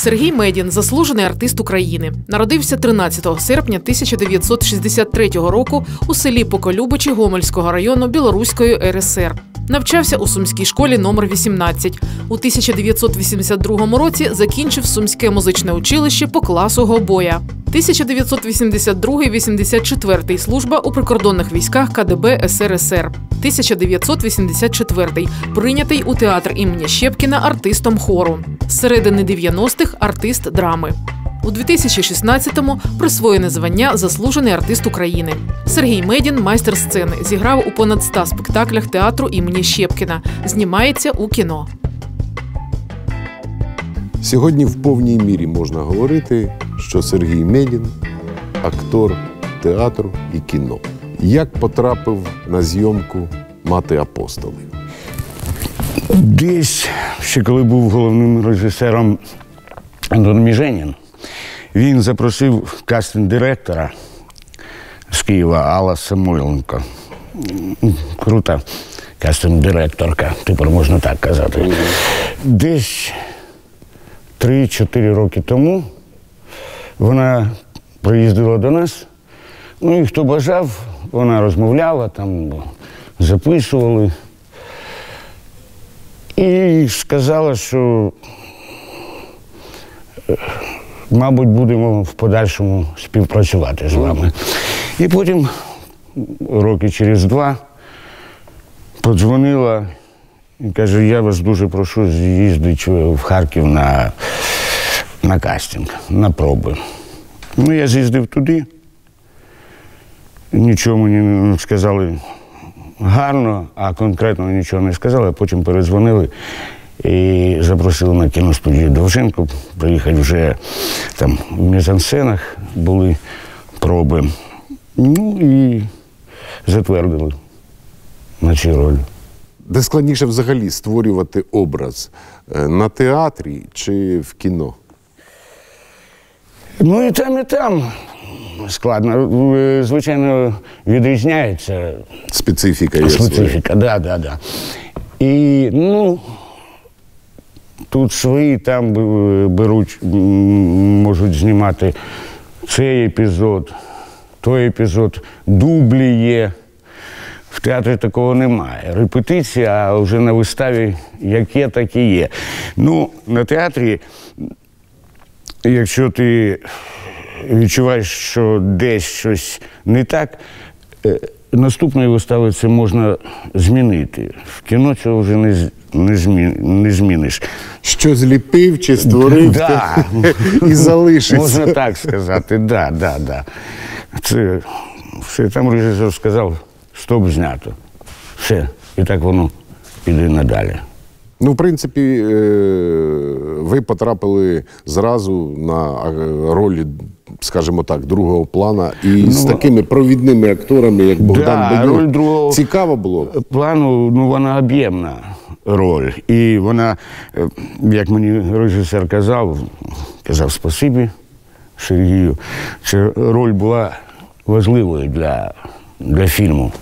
Сергій Медін – заслужений артист України. Народився 13 серпня 1963 року у селі Поколюбочі Гомельського району Білоруської РСР. Навчався у Сумській школі номер 18. У 1982 році закінчив Сумське музичне училище по класу гобоя. 1982-84 служба у прикордонних військах КДБ СРСР. 1984 прийнятий у театр імені Щепкіна артистом хору. З середини 90-х артист драми. У 2016-му присвоєне звання «Заслужений артист України». Сергій Медін – майстер сцени, зіграв у понад 100 спектаклях театру імені Щепкіна. Знімається у кіно. Сьогодні в повній мірі можна говорити, що Сергій Медін – актор театру і кіно. Як потрапив на зйомку «Мати апостолів»? Десь, ще коли був головним режисером Антон Міженін, він запросив кастинг-директора з Києва Алла Самойленко. Крута кастинг-директорка, тепер можна так казати. Десь 3-4 роки тому вона приїздила до нас, ну і хто бажав, вона розмовляла, там записували. І сказала, що, мабуть, будемо в подальшому співпрацювати з вами. І потім, роки через 2, подзвонила і каже, я вас дуже прошу, з'їздить в Харків на кастинг, на проби. Ну, я з'їздив туди, нічого мені сказали гарно, а конкретно нічого не сказали, а потім передзвонили. І запросили на кіностудію Довженко, приїхали вже там в мізансценах, були проби. Ну і затвердили на цій ролі. Де складніше взагалі створювати образ? На театрі чи в кіно? Ну і там складно. Звичайно, відрізняється. Специфіка є. Специфіка, да. І, ну, тут свої там беруть, можуть знімати цей епізод, той епізод, дублі є. В театрі такого немає. Репетиція, а вже на виставі як є, так і є. Ну, на театрі, якщо ти відчуваєш, що десь щось не так, наступної вистави це можна змінити. В кіно цього вже не зміниш. Що зліпив чи створив, да. І залишиться. Можна так сказати, да. Це все, там режисер сказав, стоп, знято. Все, і так воно піде надалі. Ну, в принципі, ви потрапили зразу на ролі, скажімо так, другого плана і з такими провідними акторами, як Богдан Боєв. Другого... Цікаво було? Плану, ну, вона об'ємна роль. І вона, як мені режисер казав спасибі Сергію, ця роль була важливою для фільму.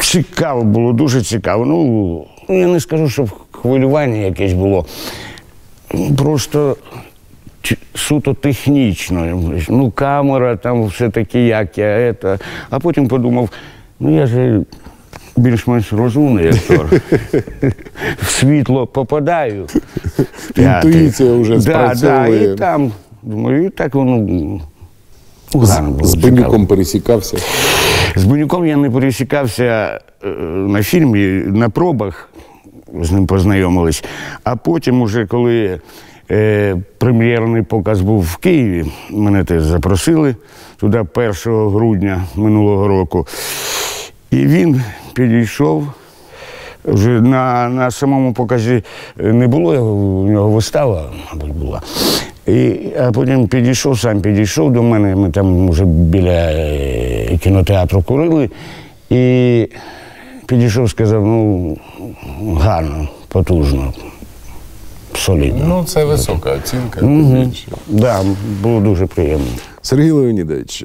Цікаво було, дуже цікаво. Ну, я не скажу, що хвилювання якесь було. Просто суто технічно. Ну, камера, там все таке, як я, це. А потім подумав, ну, я же більш-менш розумний актор. В світло попадаю. Інтуїція вже спрацьовує. І там, думаю, і так воно... З Бенюком пересікався? З Бенюком я не пересікався на фільмі, на пробах, з ним познайомились. А потім уже, коли прем'єрний показ був в Києві, мене теж запросили туди 1 грудня минулого року. І він підійшов, вже на самому показі не було його, у нього вистава, мабуть, була. А потім сам підійшов до мене, ми там вже біля кінотеатру курили, і підійшов, сказав, ну, гарно, потужно, солідно. Ну, це висока оцінка. Так, було дуже приємно. Сергій Леонідович,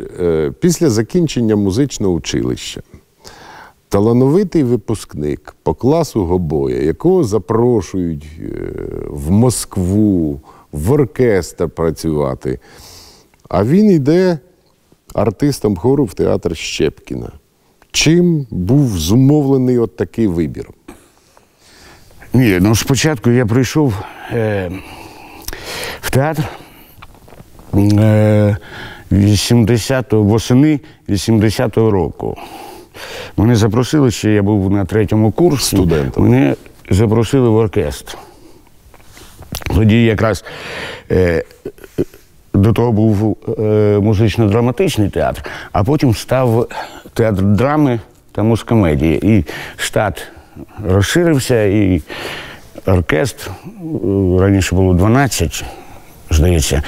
після закінчення музичного училища талановитий випускник по класу гобоя, якого запрошують в Москву, в оркестр працювати, а він йде артистом хору в театр Щепкіна. Чим був зумовлений от такий вибір? Ні, ну спочатку я прийшов в театр восени 80-го року. Мене запросили, ще я був на 3-му курсі, студентом. Мене запросили в оркестр. Тоді якраз до того був музично-драматичний театр, а потім став театр драми та музкомедії. І штат розширився, і оркестр, раніше було 12, здається,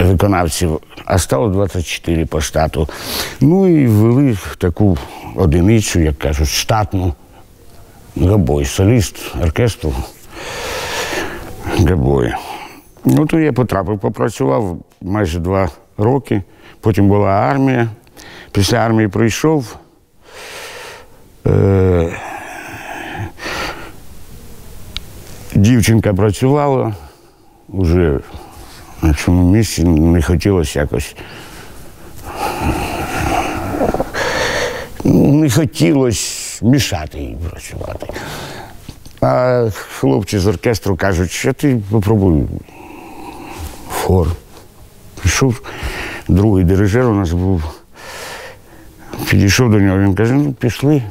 виконавців, а стало 24 по штату. Ну і ввели таку одиницю, як кажуть, штатну, гобой, соліст оркестру гобою. Ну то я потрапив, попрацював майже 2 роки, потім була армія, після армії прийшов, дівчинка працювала, вже на цьому місці не хотілося якось, не хотілося мішати їй працювати. А хлопці з оркестру кажуть, що ти попробуй хор. Пішов другий дирижер у нас був, підійшов до нього, він каже, ну пішли,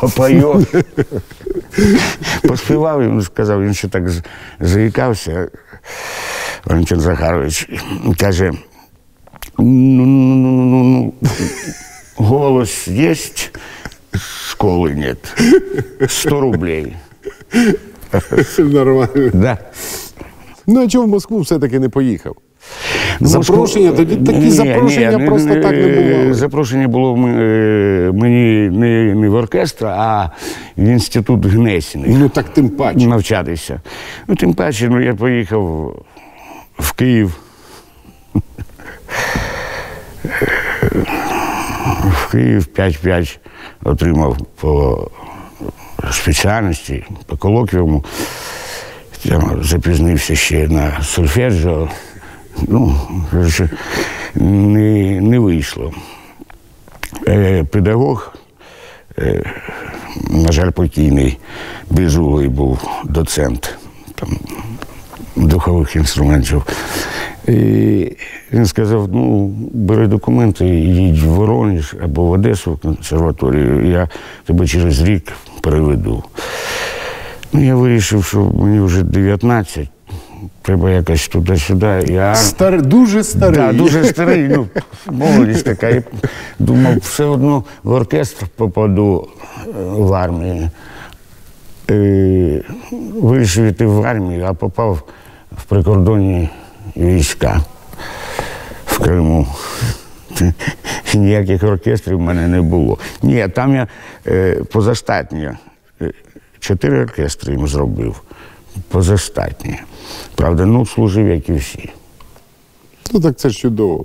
попайок. Поспівав, він сказав, він ще так заїкався, Валентин Захарович, каже, ну, голос є, школи нет, 100 рублей. Нормально. Да. Ну а чого в Москву все-таки не поїхав? Запрошення? Тоді такі запрошення просто так не було. Запрошення було мені не в оркестр, а в інститут Гнесіних. Ну так тим паче. Навчатися. Ну тим паче, ну я поїхав в Київ. В Київ 5-5 отримав по спеціальності, по колоквіуму. Я запізнився ще на сольфеджіо, ну, не вийшло. Педагог, на жаль, покійний, Безуглий був доцент там, духових інструментів. І він сказав, ну, бери документи, їдь в Воронеж або в Одесу, в консерваторію, я тебе через рік переведу. Ну, я вирішив, що мені вже 19, треба якось туди-сюди. Дуже старий. Так, дуже старий, ну, молодість така. Я думав, все одно в оркестр попаду, в армію. Вирішив йти в армію, а попав в прикордонні війська в Криму. Ніяких оркестрів в мене не було. Ні, там я позаштатні. 4 оркестри їм зробив, позаштатні. Правда, ну, служив, як і всі. Ну, так це чудово.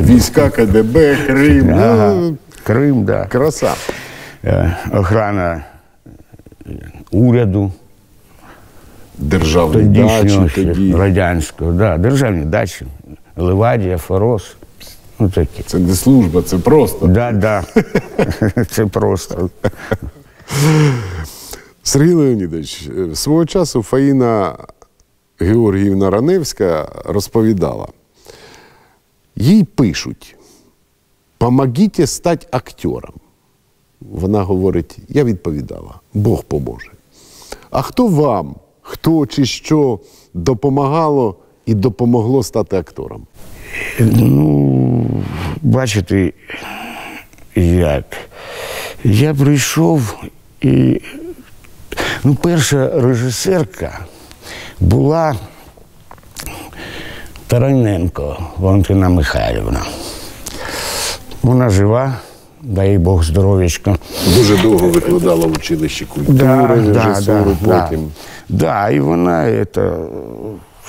Війська, КДБ, Крим. Ага. Крим, так. Да. Краса. Охрана уряду. Державні дачі. Радянського, так. Да, державні дачі. Левадія, Форос. Ну, такі. Це не служба, це просто. Так, да, так. Да. Це просто. Сергій Леонідович, свого часу Фаїна Георгіївна Раневська розповідала, їй пишуть, «Помогіть стати актером». Вона говорить, я відповідала, Бог поможе. А хто вам, хто чи що допомагало і допомогло стати актором? Ну, бачите, як. Я прийшов і... Ну, перша режисерка була Тараненко Валентина Михайлівна. Вона жива, дай Бог здоров'ячко. Дуже довго викладала в училищі культури, режисуру потім. Так, і вона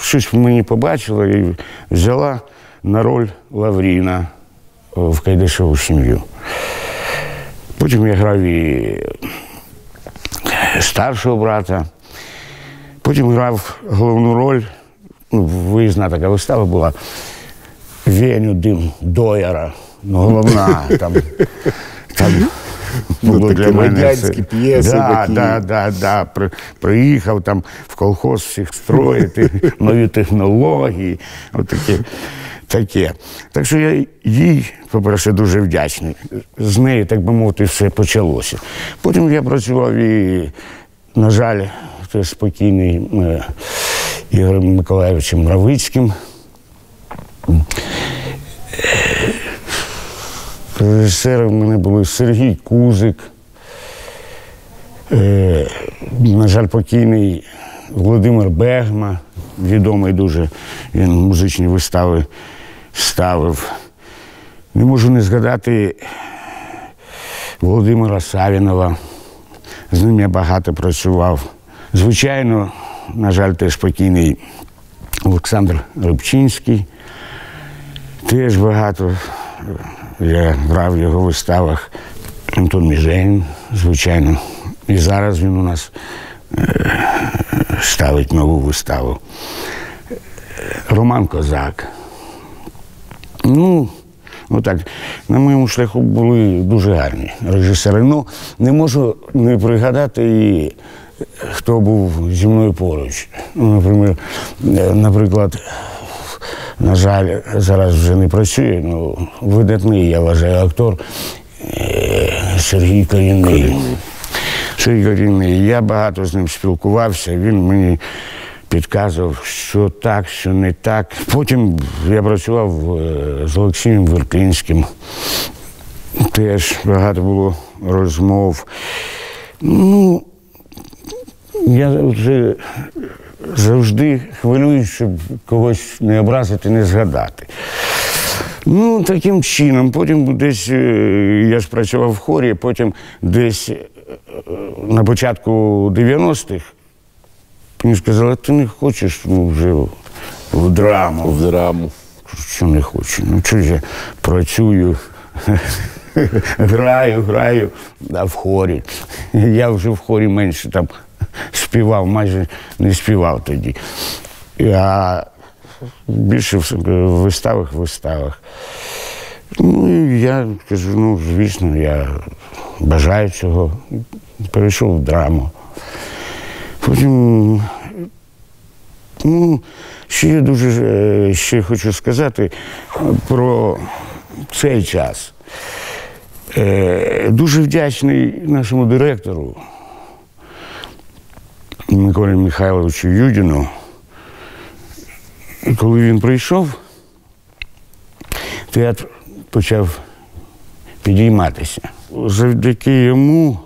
щось в мені побачила і взяла на роль Лавріна в Кайдашеву сім'ю. Потім я грав і старшого брата, потім грав головну роль, виїзна така вистава була, «Веню дим дояра», ну головна там було для мене. Радянські п'єси такі. Так, приїхав там в колхоз всіх строїти, нові технології, отакі. Так що я їй, по-перше, дуже вдячний. З неї, так би мовити, все почалося. Потім я працював і, на жаль, теж спокійний Ігорем Миколайовичем Мравицьким. Режисери в мене були Сергій Кузик, на жаль, покійний Володимир Бегма, відомий дуже, він музичні вистави ставив. Не можу не згадати Володимира Савінова, з ним я багато працював. Звичайно, на жаль, теж покійний Олександр Робчинський, теж багато, я грав в його виставах. Антон Міженін, звичайно, і зараз він у нас ставить нову виставу. Роман Козак. Ну, отак, на моєму шляху були дуже гарні режисери. Ну, не можу не пригадати і хто був зі мною поруч. Наприклад, на жаль, зараз вже не працює, але видатний, я вважаю, актор Сергій Ковінний. Я багато з ним спілкувався, він мені підказував, що так, що не так. Потім я працював з Олексієм Веркинським, теж багато було розмов. Ну, я вже завжди хвилююсь, щоб когось не образити, не згадати. Ну, таким чином, потім десь, я ж працював в хорі, потім десь на початку 90-х мені сказали, ти не хочеш вже в драму. В драму. Що не хочу? Ну, чого ж я працюю, граю, а в хорі. Я вже в хорі менше там співав, майже не співав тоді. А більше в виставах. Ну, і я кажу, ну, звісно, я бажаю цього. Перейшов в драму. Потім, ну, ще я дуже хочу сказати про цей час. Дуже вдячний нашому директору Миколі Михайловичу Юдіну. Коли він прийшов, театр почав підійматися. Завдяки йому,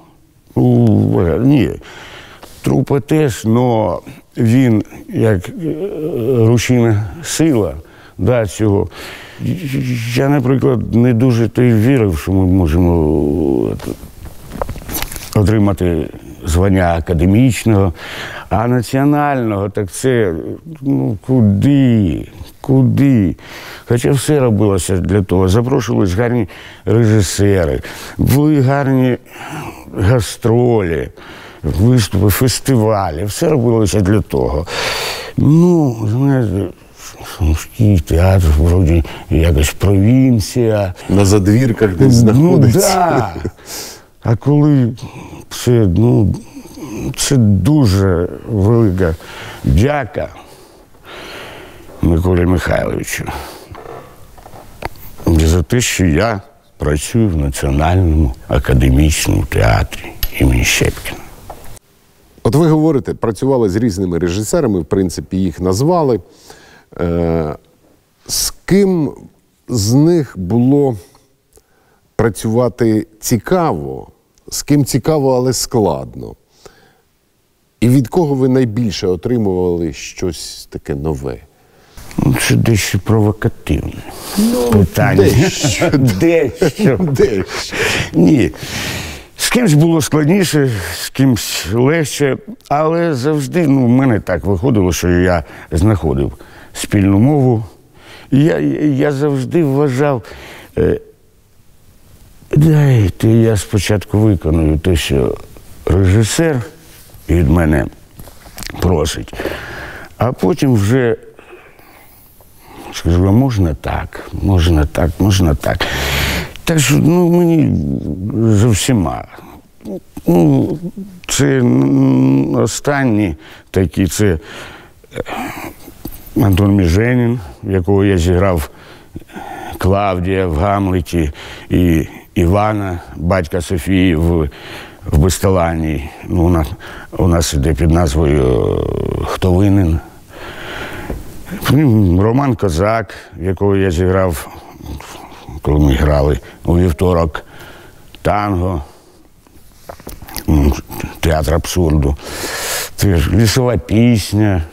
ні, трупа теж, але він, як рушійна сила, да, цього. Я, наприклад, не дуже то й вірив, що ми можемо отримати звання академічного, а національного, так це, ну, куди? Хоча все робилося для того. Запрошувались гарні режисери, були гарні гастролі, виступи, фестивалі, все робилося для того. Ну, знаєте, Сумський театр, вроді, якась провінція. На задвірках десь знаходиться. Ну, так. А коли це, ну, це дуже велика дяка Миколі Михайловичу за те, що я працюю в Національному академічному театрі імені Щепкіна. От ви говорите, працювали з різними режисерами, в принципі, їх назвали. З ким з них було працювати цікаво, з ким цікаво, але складно? І від кого ви найбільше отримували щось таке нове? Це дещо провокативне питання. Дещо. Ні. З кимсь було складніше, з кимсь легше, але завжди, ну, в мене так виходило, що я знаходив спільну мову. Я завжди вважав Дайте, я спочатку виконую те, що режисер від мене просить, а потім вже скажу, можна так, можна так, можна так. Так що, ну, мені за всіма. Ну, це останні такі, це Антон Міженін, якого я зіграв Клавдія в Гамлеті і Івана, батька Софії в Басталані. Ну, у нас іде під назвою «Хто винен?». Роман Козак, якого я зіграв, коли ми грали у вівторок, танго, театр абсурду, лісова пісня.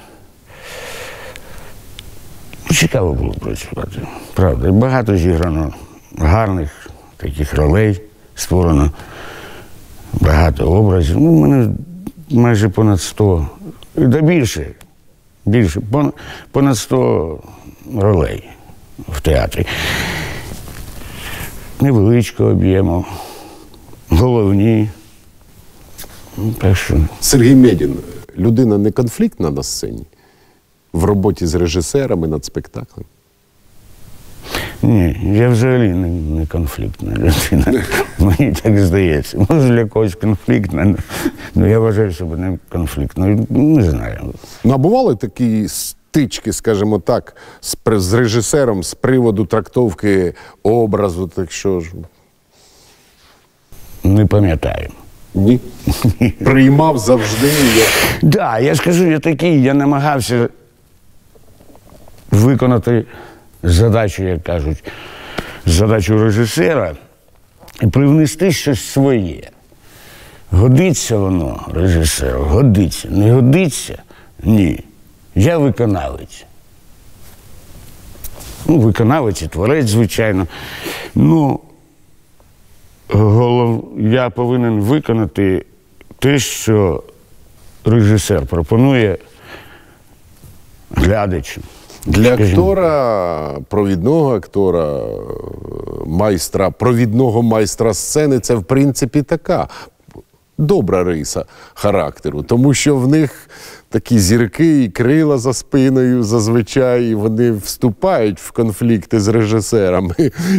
Цікаво було працювати, правда. Багато зіграно гарних таких ролей, створено багато образів. Ну, у мене майже понад 100, да більше, понад 100 ролей в театрі. Невеличкого об'єму, головні. Так що... Сергій Медін, людина не конфліктна на сцені? В роботі з режисерами над спектаклем? Ні, я взагалі не конфліктна людина. Мені так здається. Може, для когось конфліктна, але я вважаю себе не конфліктною. Не знаю. Ну, а бували такі стички, скажімо так, з режисером з приводу трактовки образу, так що ж? Не пам'ятаю. Ні? Приймав завжди? Так, я скажу, я такий, я намагався виконати задачу, як кажуть, задачу режисера і привнести щось своє. Годиться воно режисеру? Годиться. Не годиться? Ні. Я виконавець. Ну, виконавець і творець, звичайно. Ну, я повинен виконати те, що режисер пропонує глядачу. Для актора, провідного актора, майстра, провідного майстра сцени це, в принципі, така добра риса характеру, тому що в них такі зірки і крила за спиною зазвичай, і вони вступають в конфлікти з режисерами.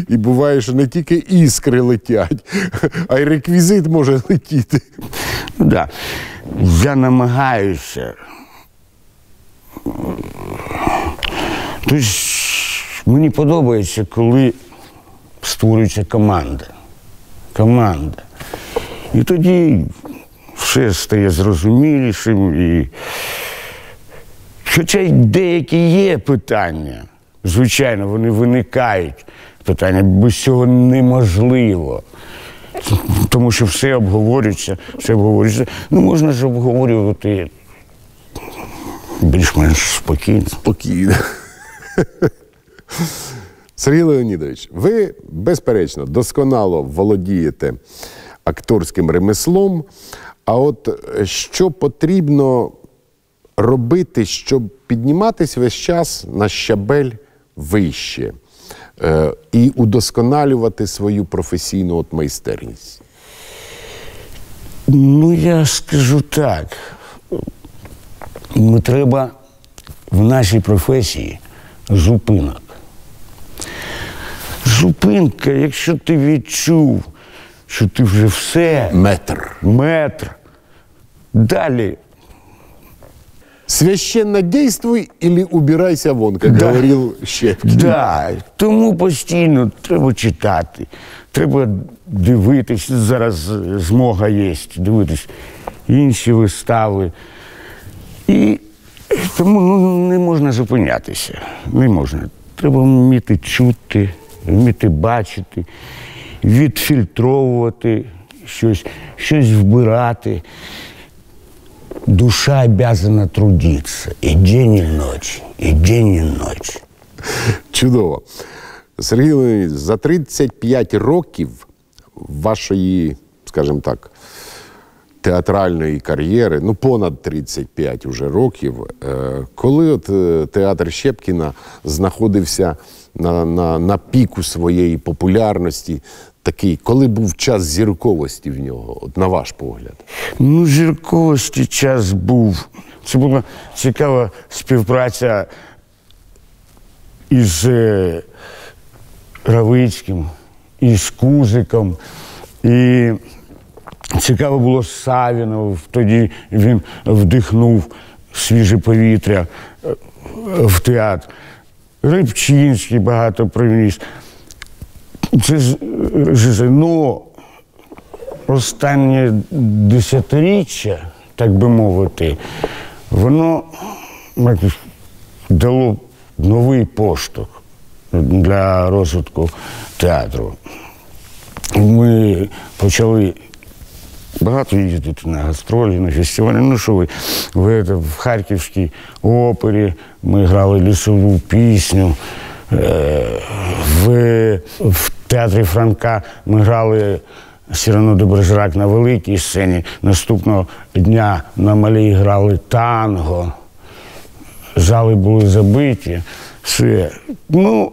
І буває, що не тільки іскри летять, а й реквізит може летіти. Да. Я намагаюся. Тобто мені подобається, коли створюється команда. Команда. І тоді все стає зрозумілішим. І... Хоча й деякі є питання, звичайно, вони виникають. Питання без цього неможливо. Тому що все обговорюється, все обговорюється. Ну, можна ж обговорювати більш-менш спокійно. Спокійно. Сергій Леонідович, ви, безперечно, досконало володієте акторським ремеслом, а от що потрібно робити, щоб підніматись весь час на щабель вище і удосконалювати свою професійну майстерність? Ну, я скажу так, треба в нашій професії зупинок. Зупинка, якщо ти відчув, що ти вже все... Метр. Метр. Далі. Священно действуй или убирайся вон, як говорив Щепкін. Да. Тому постійно треба читати, треба дивитись, зараз змога є, дивитись інші вистави. І тому не можна зупинятися, не можна. Треба вміти чути, вміти бачити, відфільтровувати щось, щось вбирати. Душа обязана трудитися і день, і ніч, і день, і ніч. Чудово. Сергій Леонідович, за 35 років вашої, скажімо так, театральної кар'єри, ну понад 35 вже років, коли от театр Щепкіна знаходився на піку своєї популярності, такий, коли був час зірковості в нього, от на ваш погляд? Ну, зірковості час був. Це була цікава співпраця із Мравицьким, із Кузиком. І цікаво було Савінов, тоді він вдихнув свіже повітря в театр. Робчинський багато привніс. Це ну, останнє десятиріччя, так би мовити, воно дало новий поштовх для розвитку театру. Ми почали багато їздити на гастролі, на фестивалі. Ну що ви в Харківській опері ми грали лісову пісню, в театрі Франка ми грали «Сірано де Бержерак» на великій сцені. Наступного дня на малій грали танго, зали були забиті. Все. Ну,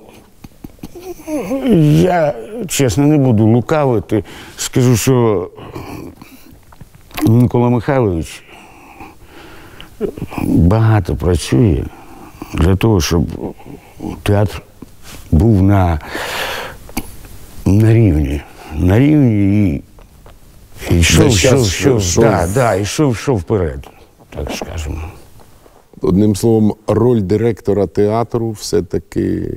я, чесно, не буду лукавити. Скажу, що Микола Михайлович багато працює для того, щоб театр був на рівні. На рівні і йшов вперед, так скажемо. Одним словом, роль директора театру все-таки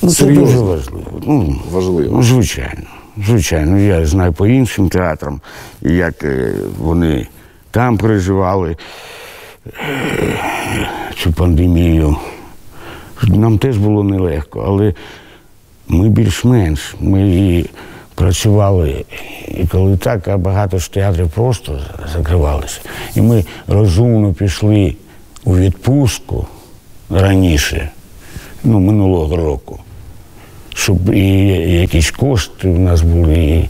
серйозно. Це дуже важливо. Ну, важливо. Звичайно. Звичайно, я знаю по іншим театрам, як вони там переживали цю пандемію. Нам теж було нелегко, але ми більш-менш, ми і працювали, і коли так, а багато ж театрів просто закривалися. І ми розумно пішли у відпустку раніше, ну, минулого року, щоб і якісь кошти в нас були.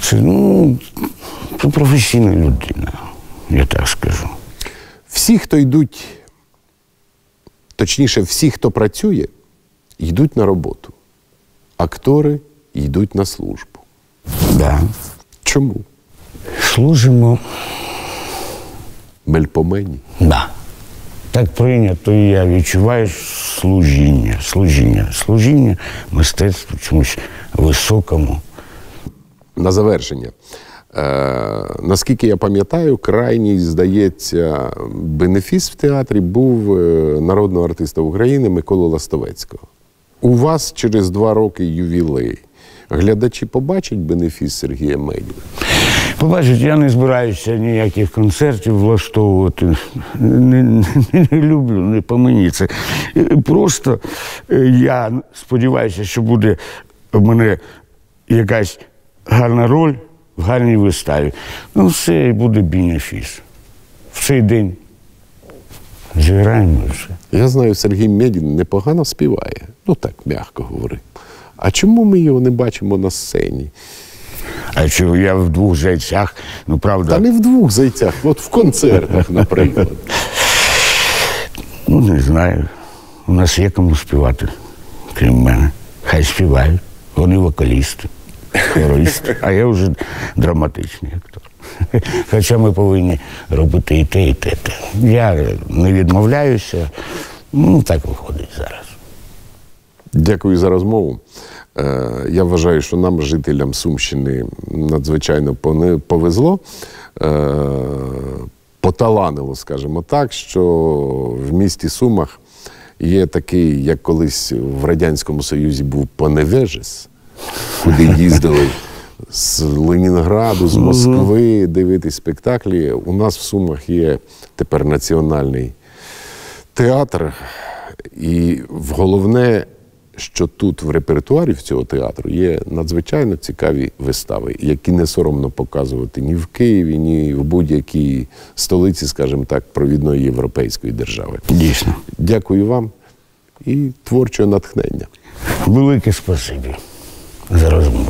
Це, ну, це професійна людина, я так скажу. Всі, хто йдуть, точніше, всі, хто працює, йдуть на роботу. Актори йдуть на службу. Да. Чому? Служимо Мельпомені. Да. Так прийнято, і я відчуваю служіння мистецтву чомусь високому. На завершення. Наскільки я пам'ятаю, крайній, здається, бенефіс в театрі був народного артиста України Миколи Ластовецького. У вас через 2 роки ювілей. Глядачі побачать бенефіс Сергія Медіна? Побачать, я не збираюся ніяких концертів влаштовувати. Не люблю, не по мені це. Просто я сподіваюся, що буде в мене якась гарна роль в гарній виставі. Ну, все, і буде бенефіс. В цей день зіграємо все. Я знаю, Сергій Медін непогано співає. Ну, так, м'яко говорю. А чому ми його не бачимо на сцені? А чого я в 2 зайцях, ну, правда... Та не в 2 зайцях, от в концертах, наприклад. Ну, не знаю. У нас є кому співати, крім мене. Хай співають. Вони вокалісти, хористи. А я вже драматичний актор. Хоча ми повинні робити і те, і те. Я не відмовляюся. Ну, так виходить зараз. Дякую за розмову. Я вважаю, що нам, жителям Сумщини, надзвичайно повезло. Поталанило, скажімо так, що в місті Сумах є такий, як колись в Радянському Союзі був Поневежець, куди їздили з Ленінграду, з Москви дивитись спектаклі. У нас в Сумах є тепер національний театр. І головне, що тут в репертуарі в цього театру є надзвичайно цікаві вистави, які не соромно показувати ні в Києві, ні в будь-якій столиці, скажімо так, провідної європейської держави. Дійсно. Дякую вам і творчого натхнення. Велике спасибі за розмову.